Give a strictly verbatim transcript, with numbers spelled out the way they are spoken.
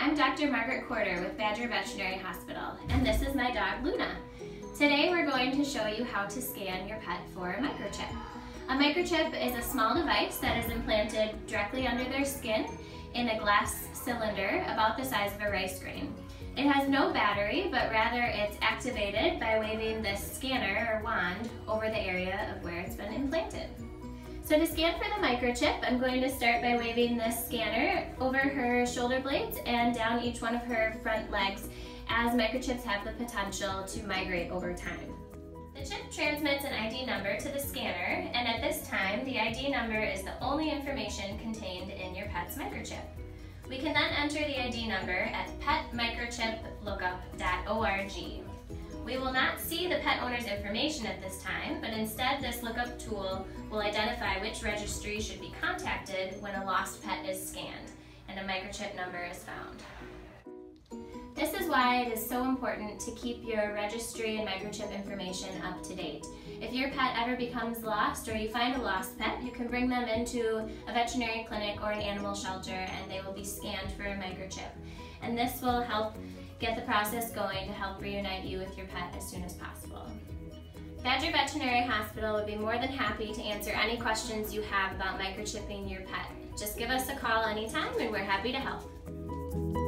I'm Doctor Margaret Courter with Badger Veterinary Hospital, and this is my dog Luna. Today we're going to show you how to scan your pet for a microchip. A microchip is a small device that is implanted directly under their skin in a glass cylinder about the size of a rice grain. It has no battery, but rather it's activated by waving this scanner or wand over the area of where it's been implanted. So to scan for the microchip, I'm going to start by waving this scanner over her shoulder blades and down each one of her front legs, as microchips have the potential to migrate over time. The chip transmits an I D number to the scanner, and at this time, the I D number is the only information contained in your pet's microchip. We can then enter the I D number at pet microchip lookup dot org. We will not see the pet owner's information at this time, but instead this lookup tool will identify which registry should be contacted when a lost pet is scanned and a microchip number is found. This is why it is so important to keep your registry and microchip information up to date. If your pet ever becomes lost or you find a lost pet, you can bring them into a veterinary clinic or an animal shelter and they will be scanned for a microchip. And this will help get the process going to help reunite you with your pet as soon as possible. Badger Veterinary Hospital would be more than happy to answer any questions you have about microchipping your pet. Just give us a call anytime and we're happy to help.